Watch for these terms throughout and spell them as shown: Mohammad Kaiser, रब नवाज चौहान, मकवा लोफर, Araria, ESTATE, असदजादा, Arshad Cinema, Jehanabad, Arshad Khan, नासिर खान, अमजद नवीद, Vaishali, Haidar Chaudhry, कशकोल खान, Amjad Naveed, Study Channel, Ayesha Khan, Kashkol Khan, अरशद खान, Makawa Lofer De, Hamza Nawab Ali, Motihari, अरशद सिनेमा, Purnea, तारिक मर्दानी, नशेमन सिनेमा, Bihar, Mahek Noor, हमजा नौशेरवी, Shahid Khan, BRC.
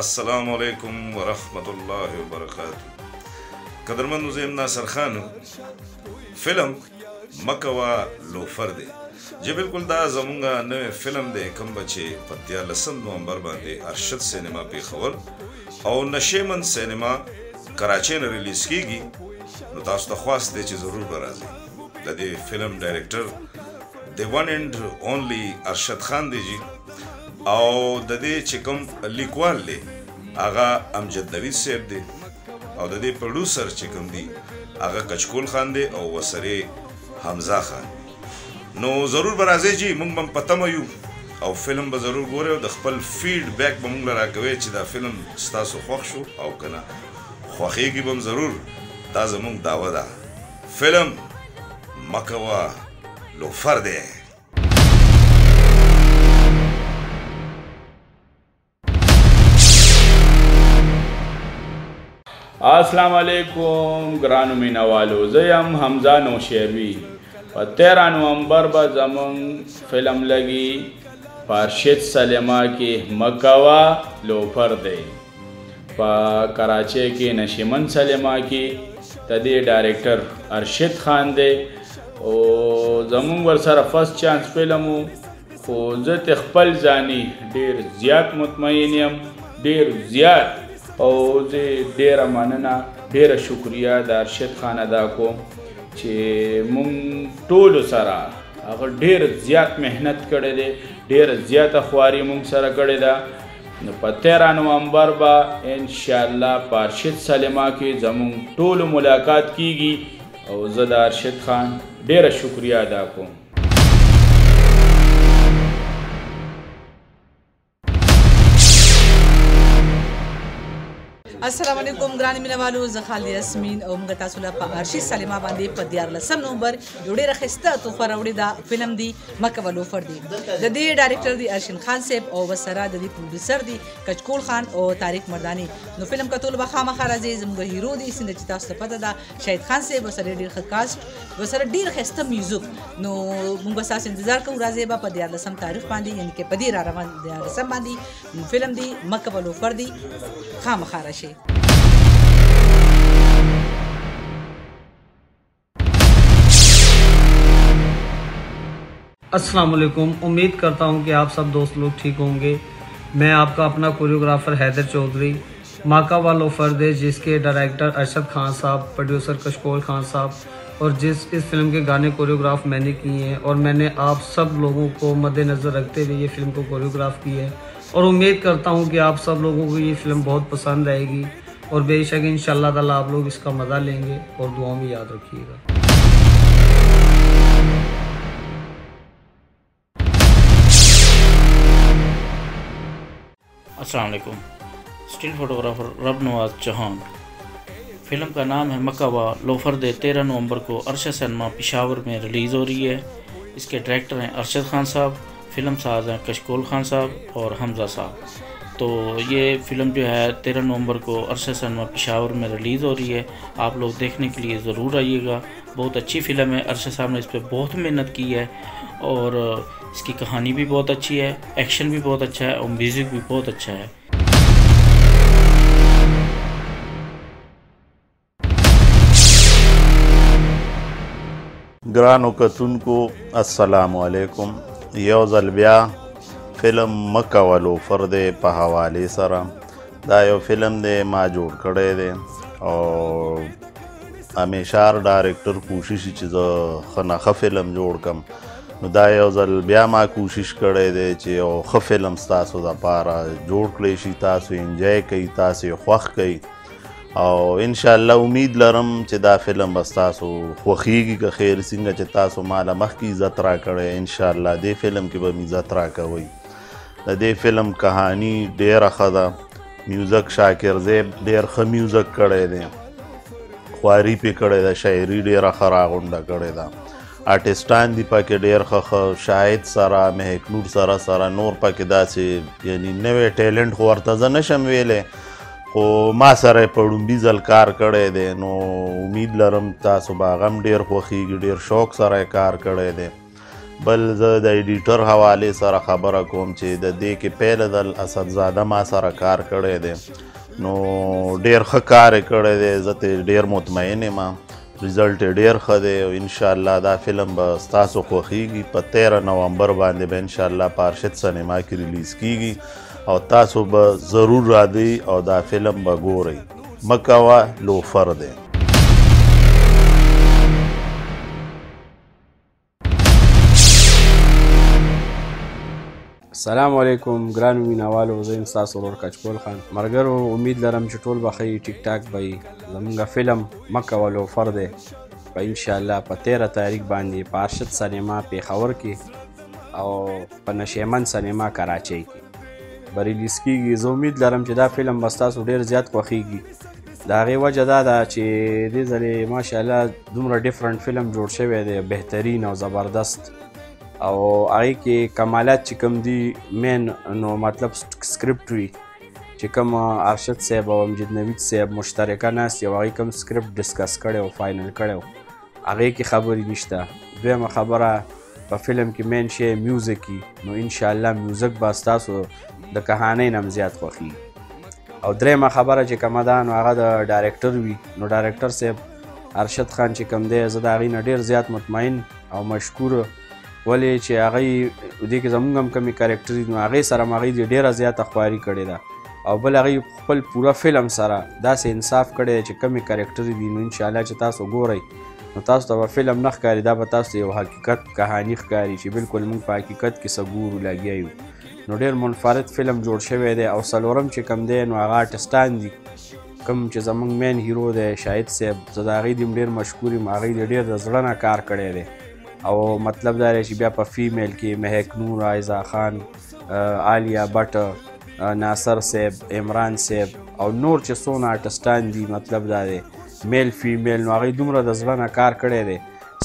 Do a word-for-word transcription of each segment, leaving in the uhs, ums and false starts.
अस्सलामु अलैकुम वरहमतुल्लाहि वबरकातुहू। कदरमंद मुज़ेम नासिर खान फिल्म मकवा लोफर दे जी बिल्कुल दा जमूंगा नवे फिल्म दे कम बचे पत्या लसन नवंबर बांधे अरशद सिनेमा पे खबर और नशेमन सिनेमा कराची ने रिलीज की गई नुतास्त ख्वास दे जरूर बराजे दे film director the one and only अरशद खान दे जी और ददे चिकम लिकवाल ले आगा अमजद नवीद सेब दे और ददे प्रोड्यूसर चिकम दी आगा कशकोल खान दे और वसरे हमजा खान नो जरूर बराजे जी मुंग बम पतम यू और फिल्म ब जरूर गोरे और खपल फीडबैक बमुंग लरा कवे च दा फिल्म स्तासो ख्वाहिश हो और कना ख्वाहिगी बम जरूर दा जमुंग दावा दा फिल्म मकवा लोफर दे। अस्सलाम वालेकुम ग्रानुमी नवालो जयम हमजा नौशेरवी और तेरह नवंबर ब जमंग फिल्म लगी अरशद सिनेमा की मकवा लोफर दे पर कराची की नशीमन सिनेमा की तदे डायरेक्टर अरशद खान दे और जमंग वर्सर फर्स्ट चांस फिल्म और जत खपल जानी ढेर ज़्यादा मुतमईन यम ढेर ज़्यादा और जे डेरा मानना डेरा शुक्रिया द अरशद खान अदा को मुंग टोलो सारा अगर ढेर ज़्यादा मेहनत करे दे ढेर ज़्यादा ख्वारी मुंग सारा करे दा तेरह नवंबर बा इंशाअल्लाह अरशद सिनेमा के जमुंग टोलो मुलाकात की गई और ज़दा अरशद खान डेरा शुक्रिया अदा को। अस्सलाम वालेकुम ग्रामीण वालों जखाली रस्मीन और उमग तासुला अरशद सिनेमा बांधे पद्यार लसम नवंबर जोड़े रखिस्ता तो फरवड़ी दा फिल्म दी मकवा लोफर दी ददे डायरेक्टर दी अरशद खान साहब और वसरा ददी प्रोड्यूसर दी कशकोल खान और तारिक मर्दानी नो फिल्म का तोल बखा महाराजे उमग हीरो दी सिंध चितास्त पता दा शाहिद खान साहब वसरे डीर कास्ट वसरा डीर खिस्ता म्यूजिक नो उमग सास इंतजार को राजेबा पद्यार लसम तारीख बांधी यानी के पदी रारवान दा रसम बांधी फिल्म दी मकवा लोफर दी खा महाराजे। अस्सलाम वालेकुम, उम्मीद करता हूं कि आप सब दोस्त लोग ठीक होंगे। मैं आपका अपना कोरियोग्राफर हैदर चौधरी मकावा लोफर दे जिसके डायरेक्टर अरशद खान साहब प्रोड्यूसर कशकोल खान साहब और जिस इस फिल्म के गाने कोरियोग्राफ मैंने किए हैं और मैंने आप सब लोगों को मद्देनज़र रखते हुए ये फिल्म को कोरियोग्राफ की है और उम्मीद करता हूं कि आप सब लोगों को ये फिल्म बहुत पसंद आएगी और बेशक इंशाल्लाह ताला आप लोग इसका मज़ा लेंगे और दुआओं में याद रखिएगा। अस्सलाम वालेकुम, स्टिल फोटोग्राफर रब नवाज चौहान। फिल्म का नाम है मकवा लोफर दे। तेरह नवंबर को अरशद सिनेमा पेशावर में रिलीज़ हो रही है। इसके डायरेक्टर हैं अरशद खान साहब, फिल्म साज हैं कशकोल खान साहब और हमजा साहब। तो ये फिल्म जो है तेरह नवंबर को अरशद सिनेमा पेशावर में रिलीज़ हो रही है। आप लोग देखने के लिए ज़रूर आइएगा। बहुत अच्छी फिल्म है, अरशद साहब ने इस पर बहुत मेहनत की है और इसकी कहानी भी बहुत अच्छी है, एक्शन भी बहुत अच्छा है और म्यूज़िक भी बहुत अच्छा है। ग्रानो कतुन को अस्सलाम वालेकुम। योजल ब्या फिल्म मकवा लोफर दे पे हवाले सरा दा यो फिल्म दे माँ जोड़ खड़े दे और हमेशा डायरेक्टर कोशिश खना ख फिल्म जोड़ कम दा योजल ब्या माँ कोशिश करे दे चे और ख फिल्म तासो दा पारा जोड़ कले शी तासो इंजॉय कई तासो ख्वाह कई और इंशाअल्लाह उम्मीद लरम चे दा फिल्म बस तासो ख्वाहिगी का खैर सिंगा चे तासो माला मख की इज़्ज़त रा करे इंशाअल्लाह दे फिल्म की बम इज़्ज़त रा कोई दे फिल्म कहानी डेरा खदा म्यूज़िक शाकिर ज़ेब डेर ख म्यूज़िक करे दे ख्वारी पे करे दा शायरी डेरा खरा गुंडा करे दा आर्टिस्टान दी पाके डेर ख शाहिद सारा महक नूर सारा सारा नूर पाके दा से यानी नवे टैलेंट हो अर्तज़ा नशम वेले खो माँ सर पड़ुम्बी जलकार करे दे नो उम्मीद लरम तासो बागम डेर ख्वाहिगी डेर शौक सर कार करे दे بل زه د ایډیټر حواله سره خبره کوم چې د دې کې پهل ځل اسدزاده ما سره کار کړی دی، نو ډیر ښه کار یې کړی دی، زه ترې ډیر مطمئن یم، رزلټ یې ډیر ښه دی او انشاءالله دا فلم به ستاسو خوښیږي. په تیرہ نومبر باندې به انشاءالله په ارشد سینما کې ریلیز کیږي او تاسو به ضرور راځئ او دا فلم به ګورئ. مکاوا لوفر دی. السلام علیکم ګران مینوالو، زه یم ستاسو ورور کشکول خان. مرګرو امید لرم چې ټول به ښه ټیک ټاک به وي. زموږ فلم مکاوا لوفر دی په انشاءالله په تیرہ تاریخ باندې په ارشد سینما پیښور کې او په نشیمن سینما کراچۍ کې به ریلیز کېږي. زه امید لرم چې دا فلم به ستاسو ډېر زیات خوښېږي. د هغې وجه دا ده چې دې ځلې ماشاءالله دومره ډفرنټ فلم جوړ شوی دی، بهترین او زبردست، او هغې کې کمالات چې کوم دي مین نو مطلب سکرپټ وي چې کوم ارشد صاحب او امجد نوید صاحب مشترکه ناست او هغې کوم سکرپټ ډسکس کړی او فاینل کړی و هغې کې خبرې نشته. دویمه خبره په فلم کې مین شی میوزک وي، نو انشاءالله میوزک به ستاسو د کهانۍ نه هم زیات خوښېږي. او درېیمه خبره چې کومه ده نو هغه د ډایرکټر وي، نو ډایرکټر صاحب ارشد خان چې کوم دی زه د هغې نه ډېر زیات مطمئن او مشکور، ولې چې هغې دې کې زموږ هم کمې کرکټر دي نو هغې سره هم هغې ډېره زیاته خواري کړې ده. او بل هغې خپل پوره فلم سره داسې انصاف کړی دی چې کمې کرکټر دي، نو انشاءالله چې تاسو ګورئ نو تاسو ته به فلم نه ښکاري، دا به تاسو ته یو حقیقت کهاني ښکاري چې بلکل موږ په حقیقت کې څه ګورو لګیا یو. نو ډېر منفرد فلم جوړ شوی دی. او څلورم چې کوم دی نو هغه آرټسټان دي، کوم چې زموږ مین هیرو دی شاهد صاحب زه د هغې دې ډېر مشکور یم، هغې دې ډېر د زړه نه کار کړی دی. او مطلب دا دی چې بیا په فیمیل کې مهیک نور، عایزا خان، عالیه بټ، ناصر صاحب، عمران صاحب او نور چې څومره آرټسټان دي مطلب دا دی میل فیمیل، نو هغې دومره د زړه نه کار کړی دی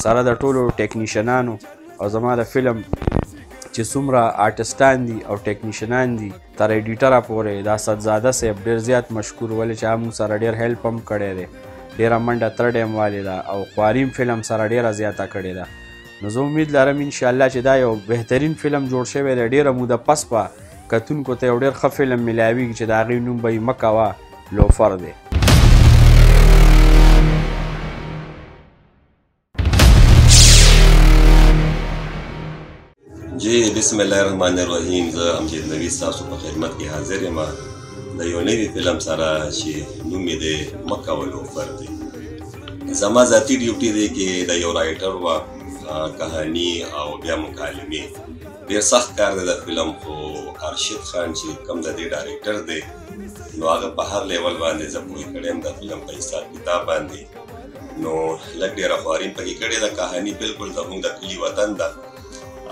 سره د ټولو ټیکنیشنانو. او زما د فلم چې څومره آرټسټان دي او ټیکنیشنان دي تر ایډیټره پورې د اسدزاده صاحب ډېر زیات مشکور، ولې چې هغه موږ سره ډېر هیلپ هم کړی دی، ډېره منډه تر ډیم والې ده او خواریم فلم سره ډېره زیاته کړې ده. نو زه امید لرم انشاءالله چې دا یو بهترین فلم جوړ شوی دی. ډېره موده پس به کتونکو ته یو ډېر ښه فلم میلاویږي چې د هغې نوم به یې مکاوا لوفر دی. جی بسم الله الرحمن الرحیم، زه امجد نوید ستاسو په خدمت کې حاضر یم د یو نوي فلم سره چې نوم یې دی مکاوا لوفر دی. زما ذاتي ډیوټي دی کې د یو رایټر وه کهانی او بیا مکالمې ډېر سخت کار دی د فلم، خو ارشد خان چې کوم د دې ډایرکټر دی نو هغه په هر لیول باندې زه پوهې کړی یم د فلم په حساب کتاب باندې، نو لږ ډېره خواري پکې کړې ده. کهاني بلکل زموږ د کلي وطن ده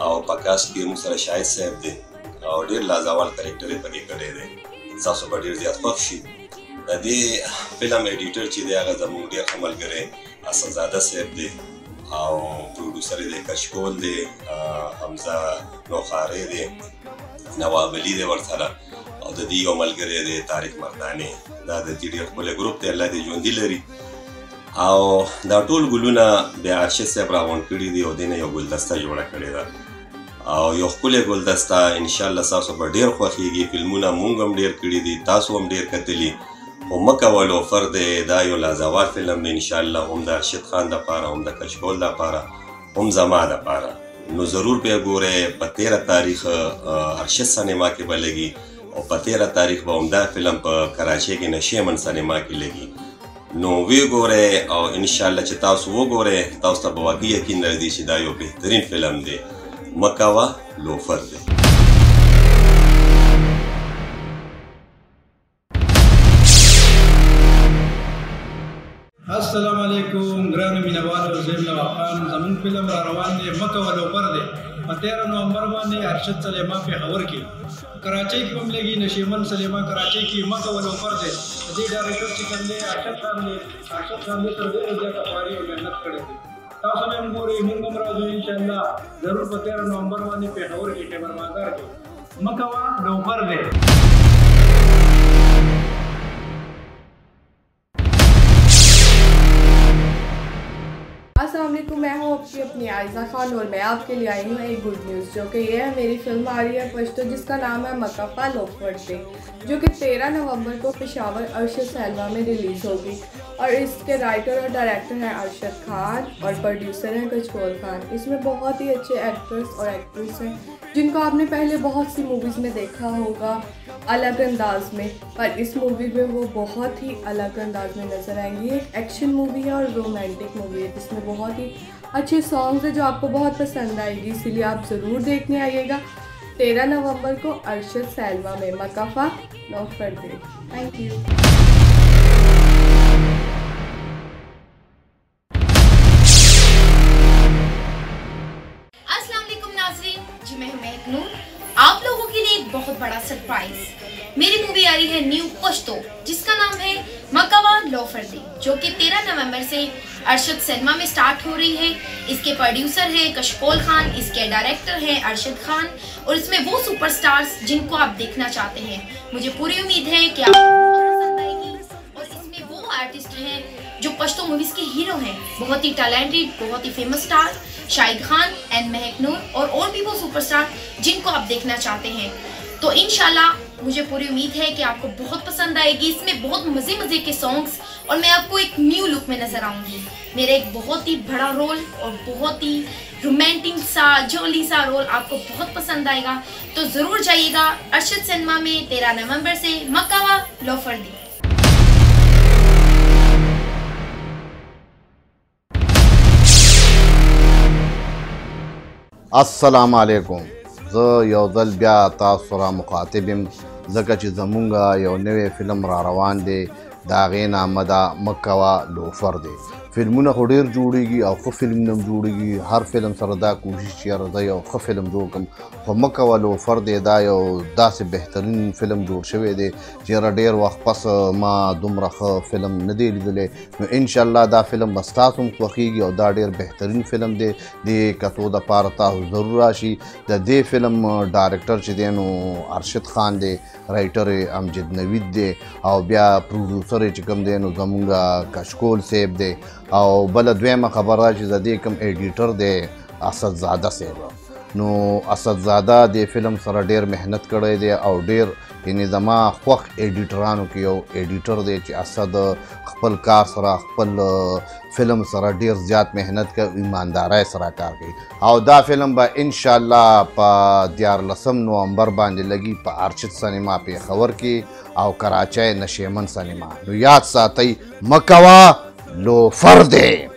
او په کاسټ کې موږ سره شاهد صاحب دی او ډېر لازوال کرکټر یې پکې کړی دی، ستاسو به ډېر زیات خوښ شي. د دې فلم ایډیټر چې دی هغه زموږ ډېر ښه ملګری اسدزاده صاحب دی او پروډوسر یې دی کشکول دی، حمزه نوخاری دی، نواب علي دی ورسره، او د دې یو ملګری دی طارق مرداني. دا د دې ډېر ښکلی ګروپ دی، الله دې ژوندي لري. او دا ټول ګلونه بیا ارشد صاحب راغونډ کړي دي او دې نه یو ګلدسته جوړه کړې ده او یو ښکلی ګلدسته انشاءالله ستاسو به ډېر خوښېږي. فلمونه موږ هم ډېر کړي دي، تاسو هم ډېر کتلي. او مکاوا لوفر دی دا یو لازوال فلم دی انشاءالله، هم د ارشد خان دپاره هم د کشکول دپاره هم زما دپاره، نو ضرور بیا ګورئ. په تیرہ تاریخ ارشد سینما کې به لګي او په تیرہ تاریخ به هم دا فلم په کراچۍ کې نشیمن سینما کې لګي، نو ویې ګورئ. او انشاءالله چې تاسو وګورئ تاسو ته به واقعي یقین راځي چې دا یو بهترین فلم دی مکاوا لوفر دی. السلام علیکم ګرانو مینوالو، زه یم نواب خان. زموږ فلم را روان دی مکاوا لوفر دی په تیرہ نومبر باندې ارشد سینما پیښور کې، کراچۍ کې هم لګي نشیمن سینما کراچۍ کې مکاوا لوفر دی. د دې ډایرکټر چې کوم دی ارشد خان دی، ارشد خان دې تر ډېره زیاته خواري او محنت کړې دی. تاسو هم ګورئ، موږ هم راځو انشاءالله ضرور په تیرہ نومبر باندې پیښور کې خیبر بازار کې مکاوا لوفر دی. वालेकुम, मैं हूँ आपकी अपनी आयशा खान और मैं आपके लिए आई हूँ एक गुड न्यूज़, जो कि ये है मेरी फिल्म आ रही है पश्तो जिसका नाम है मकावा लोफर डे, जो कि तेरह नवंबर को पेशावर अरशद सिनेमा में रिलीज़ होगी। और इसके राइटर और डायरेक्टर हैं अरशद खान और प्रोड्यूसर हैं कशकोल खान। इसमें बहुत ही अच्छे एक्टर्स और एक्ट्रेस हैं जिनको आपने पहले बहुत सी मूवीज़ में देखा होगा अलग अंदाज में, पर इस मूवी में वो बहुत ही अलग अंदाज में नज़र आएंगी। एक एक्शन मूवी है और रोमांटिक मूवी है जिसमें बहुत ही अच्छे सॉन्ग्स हैं जो आपको बहुत पसंद आएगी, इसलिए आप ज़रूर देखने आइएगा तेरह नवंबर को अरशद सिनेमा में मकावा लोफर दे। Thank you. महक नूर, आप लोगों के लिए एक बहुत बड़ा सरप्राइज, मेरी मूवी आ रही है न्यू पश्तो जिसका नाम है मकावा लोफर दे, जो कि तेरह नवंबर से अरशद सिनेमा में स्टार्ट हो रही है। इसके प्रोड्यूसर हैं कशकोल खान, इसके डायरेक्टर हैं अरशद खान और इसमें वो सुपरस्टार्स जिनको आप देखना चाहते हैं। मुझे पूरी उम्मीद है कि आपको बहुत पसंद आएगी और इसमें वो आर्टिस्ट हैं जो पश्तो मूवीज के हीरो हैं, बहुत ही टैलेंटेड, बहुत ही famous star Shahid Khan and महक नूर और और भी वो सुपरस्टार जिनको आप देखना चाहते हैं। तो इंशाल्लाह मुझे पूरी उम्मीद है कि आपको बहुत पसंद आएगी। इसमें बहुत मज़े मज़े के सॉन्ग्स और मैं आपको एक न्यू लुक में नज़र आऊँगी। मेरा एक बहुत ही बड़ा रोल और बहुत ही रोमांटिक सा जोली सा रोल आपको बहुत पसंद आएगा, तो ज़रूर जाइएगा अरशद सिनेमा में तेरह नवम्बर से मकावा लोफर दे। अस्सलाम वालेकुम ज योजल ब्या तासरा मुखातिबिम जका ची जमुंगा यो नवे फिल्म रा روان दे दागे नाम दा मकावा लोफर दे। फिल्मों खुडीर जोड़ेगी और खु फिल्म नम जोड़ेगी, हर फिल्म सरदा कोशिश यार दे और खु फिल्म जोड़ कम और मकावा लोफर दे दा यो दा से बेहतरीन फिल्म जोड़ शवे दे जरा डेर वक्त पस मा दुमरा खु फिल्म नदी लिदले। इंशाल्लाह दा फिल्म बस्तासुम वखीगी और दा डेर बेहतरीन फिल्म दे दे कतो दा पारता ज़रूर आशी दा दे। फिल्म डायरेक्टर च देनो अरशद खान दे, राइटर अमजद नवीद दे और ब्या प्रोड्यूसर च कम देनो जमुंगा कशकोल सेब दे। और बल दुम खबर राजे कम एडिटर दे असदजादा से नो असदजादा दे फिल्म सर डेर मेहनत करे दे और डेर यानी जमा ख्वक एडिटरानों की ओ एडिटर दे च असद खपल कार सरा खपल फिल्म सरा डेर ज़्यादा मेहनत का ईमानदार सरा कार की। और दा फिल्म बा इंशाल्लाह पा दियार लसम नवंबर बांधे लगी पा अरशद सिनेमा पे खबर की और कराची नशेमन सिनेमा याद साथी मकावा लोफर दे।